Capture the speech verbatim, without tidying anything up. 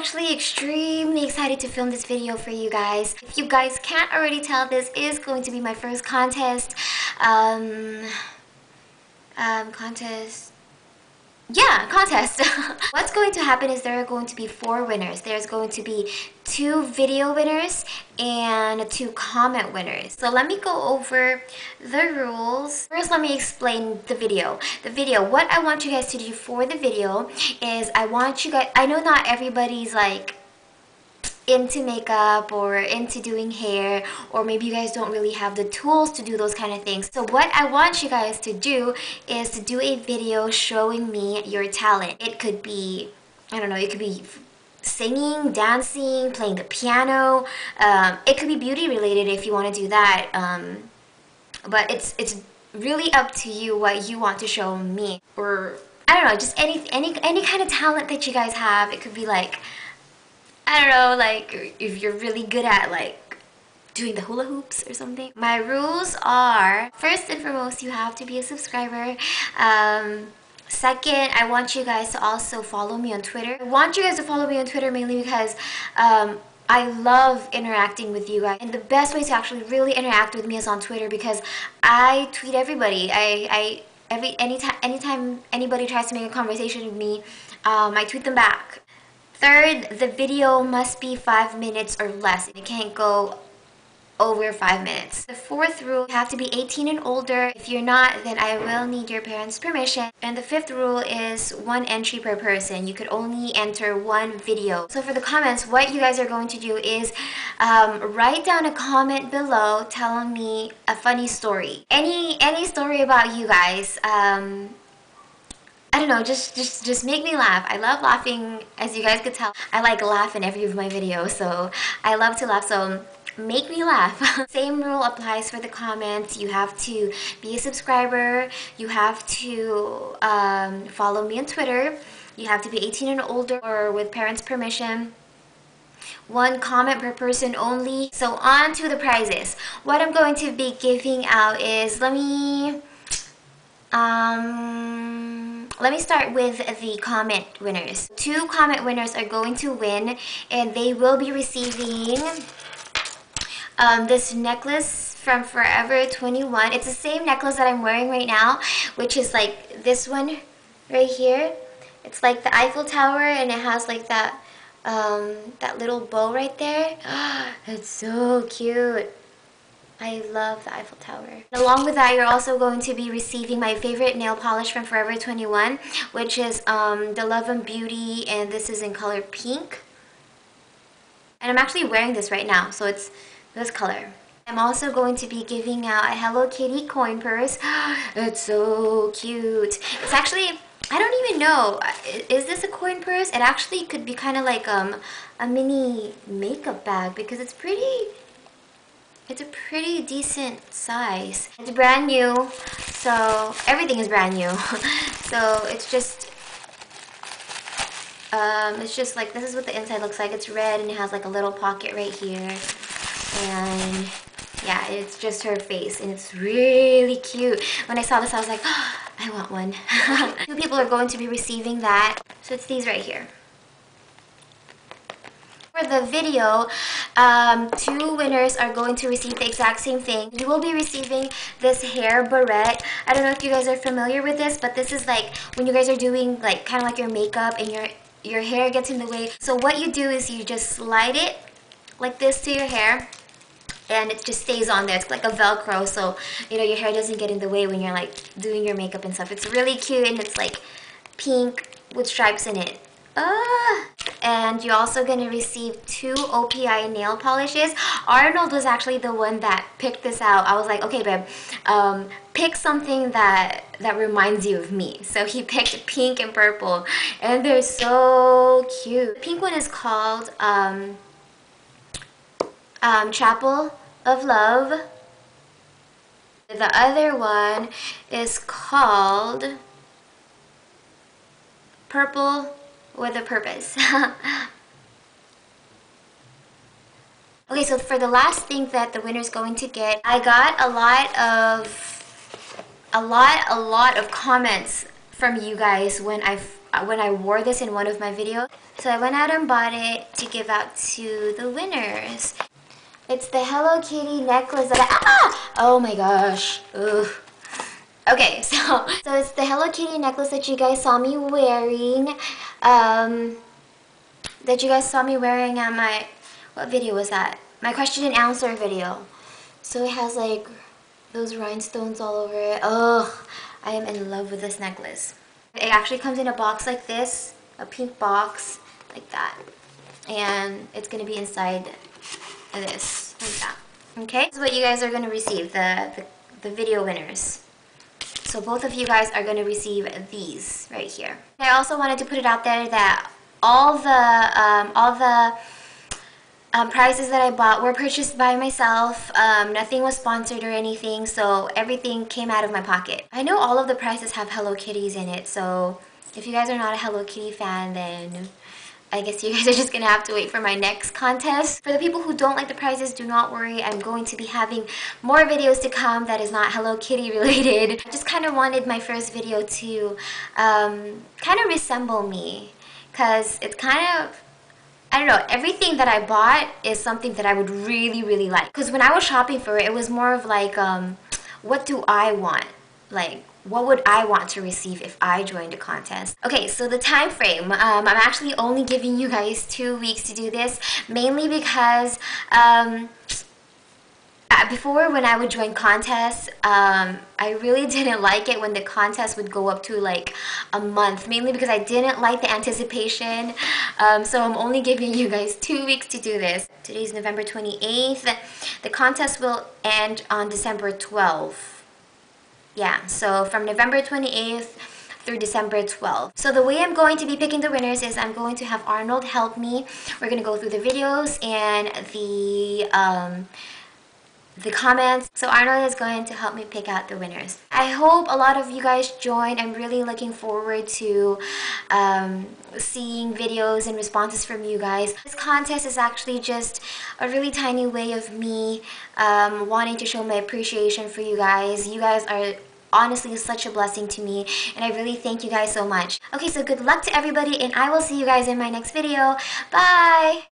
actually extremely excited to film this video for you guys. If you guys can't already tell, this is going to be my first contest. Um, um, contest... Yeah, contest. What's going to happen is there are going to be four winners. There's going to be two video winners and two comment winners. So let me go over the rules. First, let me explain the video. The video, what I want you guys to do for the video is I want you guys, I know not everybody's like into makeup or into doing hair, or maybe you guys don't really have the tools to do those kind of things. So what I want you guys to do is to do a video showing me your talent. It could be, I don't know, it could be singing, dancing, playing the piano. Um, it could be beauty related if you want to do that. Um, but it's it's really up to you what you want to show me, or I don't know, just any any any kind of talent that you guys have. It could be like, I don't know, like if you're really good at like doing the hula hoops or something. My rules are, first and foremost, you have to be a subscriber. Um, second, I want you guys to also follow me on Twitter. I want you guys to follow me on Twitter mainly because um, I love interacting with you guys. And the best way to actually really interact with me is on Twitter, because I tweet everybody. I, I every anytime, anytime anybody tries to make a conversation with me, um, I tweet them back. Third, the video must be five minutes or less. It can't go over five minutes. The fourth rule, you have to be eighteen and older. If you're not, then I will need your parents' permission. And the fifth rule is one entry per person. You could only enter one video. So for the comments, what you guys are going to do is um, write down a comment below telling me a funny story. Any, any story about you guys. Um, I don't know, just, just just make me laugh. I love laughing, as you guys could tell. I like laugh in every of my videos, so I love to laugh, so make me laugh. Same rule applies for the comments. You have to be a subscriber, you have to um, follow me on Twitter, you have to be eighteen and older or with parents' permission, one comment per person only. So on to the prizes. What I'm going to be giving out is, let me... um. Let me start with the comment winners. Two comment winners are going to win, and they will be receiving um, this necklace from Forever twenty-one. It's the same necklace that I'm wearing right now, which is like this one right here. It's like the Eiffel Tower, and it has like that, um, that little bow right there. It's so cute. I love the Eiffel Tower. Along with that, you're also going to be receiving my favorite nail polish from Forever twenty-one, which is um, the Love and Beauty, and this is in color pink. And I'm actually wearing this right now, so it's this color. I'm also going to be giving out a Hello Kitty coin purse. It's so cute. It's actually, I don't even know, is this a coin purse? It actually could be kind of like um, a mini makeup bag, because it's pretty... It's a pretty decent size. It's brand new, so everything is brand new. So it's just, um, it's just like, this is what the inside looks like. It's red and it has like a little pocket right here. And yeah, it's just her face and it's really cute. When I saw this, I was like, oh, I want one. Two people are going to be receiving that. So it's these right here. For the video, um, two winners are going to receive the exact same thing. You will be receiving this hair barrette. I don't know if you guys are familiar with this, but this is like when you guys are doing like kind of like your makeup and your your hair gets in the way. So what you do is you just slide it like this to your hair, and it just stays on there. It's like a Velcro, so you know your hair doesn't get in the way when you're like doing your makeup and stuff. It's really cute, and it's like pink with stripes in it. Ah. And you're also going to receive two O P I nail polishes. Arnold was actually the one that picked this out. I was like, okay babe, um, pick something that that reminds you of me. So he picked pink and purple, and they're so cute. The pink one is called um, um, Chapel of Love. The other one is called Purple with a Purpose. Okay, so for the last thing that the winner's going to get, I got a lot of a lot a lot of comments from you guys when I when I wore this in one of my videos. So I went out and bought it to give out to the winners. It's the Hello Kitty necklace that I, ah! Oh my gosh. Ugh. Okay, so so it's the Hello Kitty necklace that you guys saw me wearing. Um, that you guys saw me wearing on my, what video was that? My question and answer video. So it has like those rhinestones all over it. Oh, I am in love with this necklace. It actually comes in a box like this, a pink box like that, and it's gonna be inside this like that. Okay, this is what you guys are going to receive, the, the the video winners. So both of you guys are going to receive these right here. I also wanted to put it out there that all the um, all the um, prizes that I bought were purchased by myself. Um, nothing was sponsored or anything, so everything came out of my pocket. I know all of the prizes have Hello Kitties in it, so if you guys are not a Hello Kitty fan, then I guess you guys are just gonna have to wait for my next contest. For the people who don't like the prizes, do not worry. I'm going to be having more videos to come that is not Hello Kitty related. I just kind of wanted my first video to um, kind of resemble me, because it's kind of, I don't know, everything that I bought is something that I would really, really like. Because when I was shopping for it, it was more of like, um, what do I want? Like, what would I want to receive if I joined a contest? Okay, so the time frame. Um, I'm actually only giving you guys two weeks to do this, mainly because um, before, when I would join contests, um, I really didn't like it when the contest would go up to like a month, mainly because I didn't like the anticipation. Um, so I'm only giving you guys two weeks to do this. Today's November twenty-eighth. The contest will end on December twelfth. Yeah, so from November twenty-eighth through December twelfth. So the way I'm going to be picking the winners is I'm going to have Arnold help me. We're going to go through the videos and the, um, the comments. So Arnold is going to help me pick out the winners. I hope a lot of you guys join. I'm really looking forward to um, seeing videos and responses from you guys. This contest is actually just a really tiny way of me um, wanting to show my appreciation for you guys. You guys are honestly such a blessing to me, and I really thank you guys so much. Okay, so good luck to everybody, and I will see you guys in my next video. Bye!